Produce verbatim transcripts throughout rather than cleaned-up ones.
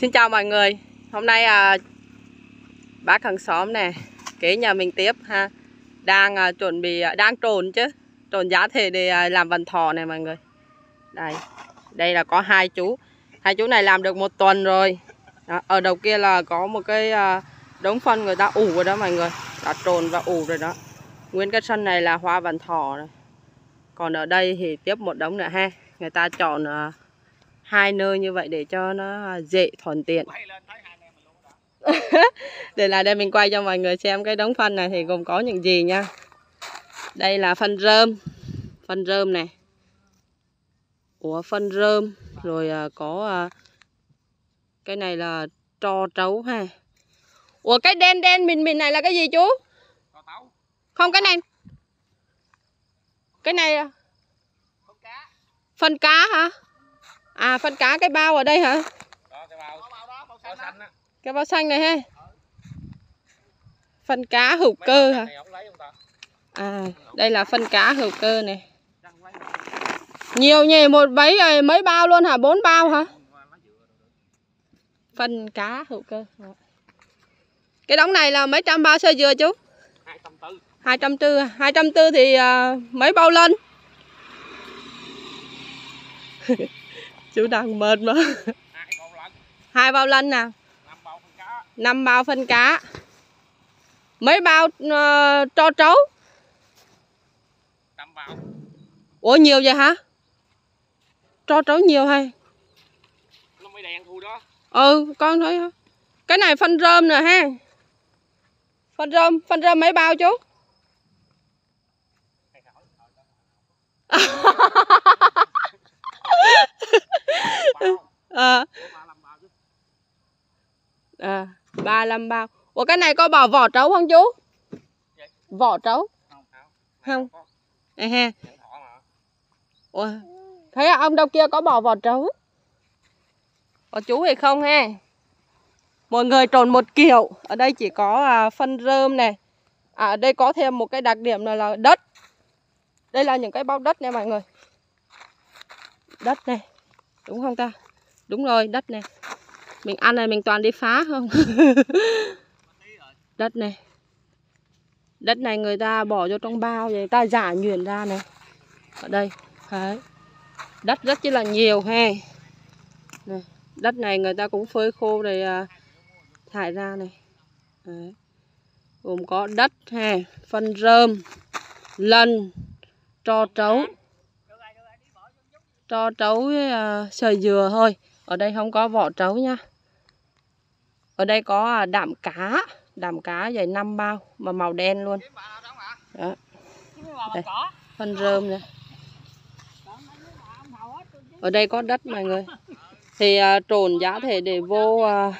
Xin chào mọi người. Hôm nay à, bác hàng xóm nè, kế nhà mình tiếp ha, đang à, chuẩn bị à, đang trồn chứ trồn giá thể để à, làm vạn thọ này mọi người. Đây, đây là có hai chú, hai chú này làm được một tuần rồi. Đó, ở đầu kia là có một cái à, đống phân người ta ủ rồi đó mọi người, đã trồn và ủ rồi đó. Nguyên cái sân này là hoa vạn thọ rồi. Còn ở đây thì tiếp một đống nữa ha, người ta chọn à, hai nơi như vậy để cho nó dễ thuận tiện. Để là đây mình quay cho mọi người xem cái đống phân này thì gồm có những gì nha. Đây là phân rơm, phân rơm này, ủa phân rơm rồi có cái này là tro trấu ha. Ủa cái đen đen mịn mịn này là cái gì chú? Không, cái này cái này phân cá hả? À phân cá, cái bao ở đây hả? Đó, cái bao, bao, bao xanh á. Cái bao xanh này ha. Ừ. Phân cá hữu cơ hả? À, đây là phân cá hữu cơ này. Nhiều nhỉ, một bấy rồi mấy bao luôn hả? Bốn bao hả? Phân cá hữu cơ. Cái đống này là mấy trăm bao sơ dừa chú? hai trăm tư. hai trăm tư, hai trăm tư thì uh, mấy bao lên? Chú đang mệt mà. Hai bao lân nào, năm bao phân cá, mấy bao uh, tro trấu, năm bao. Ủa nhiều vậy hả? Tro trấu nhiều hay? Nó mới đèn thôi đó. Ừ con thấy hả? Cái này phân rơm nè ha, phân rơm, phân rơm mấy bao chú? À. À, ba mươi lăm bao. Ủa cái này có bỏ vỏ trấu không chú? Vỏ trấu không? À, ha. Ủa, thấy ông đâu kia có bỏ vỏ trấu. Có chú hay không ha? Mọi người trộn một kiểu. Ở đây chỉ có à, phân rơm này. À, ở đây có thêm một cái đặc điểm là, là đất. Đây là những cái bao đất này mọi người. Đất này, đúng không ta? Đúng rồi, đất này. Mình ăn này mình toàn đi phá không? Đất này, đất này người ta bỏ vô trong bao, người ta giả nhuyễn ra này. Ở đây, đấy. Đất rất chi là nhiều ha. Này, đất này người ta cũng phơi khô rồi thải ra này. Đấy. Gồm có đất ha, phân rơm, lân, tro trấu. Tro trấu với uh, sợi dừa thôi. Ở đây không có vỏ trấu nha. Ở đây có uh, đạm cá. Đạm cá dày năm bao. Mà màu đen luôn. Đó. Đây. Phân rơm này. Ở đây có đất mọi người. Thì uh, trộn giá thể để vô uh,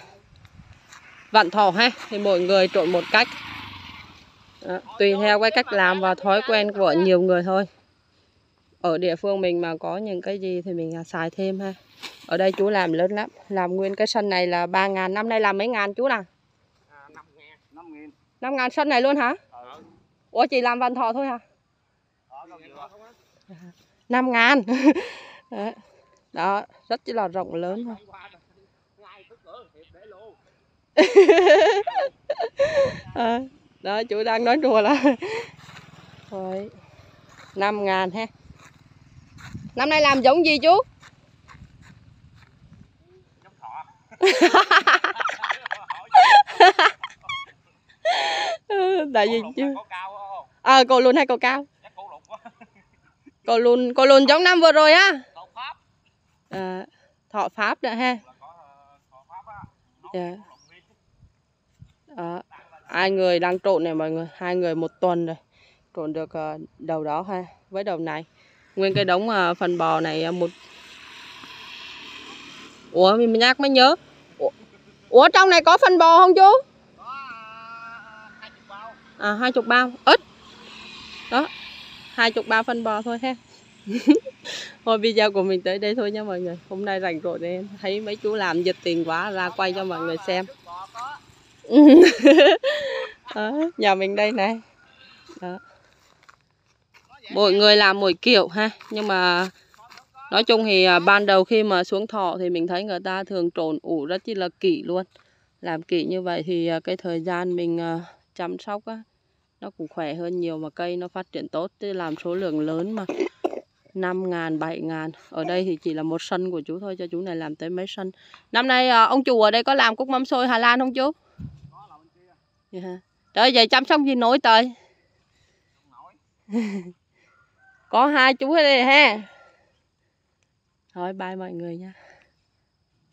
vạn thọ ha. Thì mỗi người trộn một cách. Đó. Tùy theo cái cách làm và thói quen của nhiều người thôi. Ở địa phương mình mà có những cái gì thì mình xài thêm ha. Ở đây chú làm lớn lắm. Làm nguyên cái sân này là ba ngàn. Năm nay làm mấy ngàn chú nào? À, năm ngàn. năm ngàn sân này luôn hả? Ừ. Ủa chỉ làm vạn thọ thôi hả? Ừ. năm ngàn. Đó. Đó. Rất chỉ là rộng lớn thôi. À, đó chú đang nói đùa là năm ngàn ha. Năm nay làm giống gì chú? Giống thọ. Tại vì chứ. Ờ cô luôn hay cầu cao? Cô luôn, cô luôn giống năm vừa rồi á. À, thọ Pháp nữa ha. Yeah. Đó. Hai người đang trộn này mọi người, hai người một tuần rồi. Trộn được đầu đó ha, với đầu này. Nguyên cái đống phần bò này một. Ủa mình nhắc mới nhớ. Ủa, Ủa trong này có phân bò không chú? Có hai mươi bao. À hai mươi bao, ít. Đó, hai mươi bao phân bò thôi ha. Thôi video của mình tới đây thôi nha mọi người. Hôm nay rảnh rỗi nên thấy mấy chú làm nhiệt tình quá ra quay cho mọi người xem. Đó, nhà mình đây này. Đó. Mỗi người làm mỗi kiểu ha, nhưng mà Nói chung thì ban đầu khi mà xuống thọ thì mình thấy người ta thường trồn ủ rất chi là kỹ luôn. Làm kỹ như vậy thì cái thời gian mình chăm sóc á, nó cũng khỏe hơn nhiều mà cây nó phát triển tốt. Chứ làm số lượng lớn mà năm ngàn, bảy ngàn. Ở đây thì chỉ là một sân của chú thôi, cho chú này làm tới mấy sân. Năm nay ông chủ ở đây có làm cúc mâm xôi Hà Lan không chú? Có, là bên kia. Yeah. Trời vậy chăm sóc gì nổi trời. Có hai chú ở đây ha. Thôi bye mọi người nha.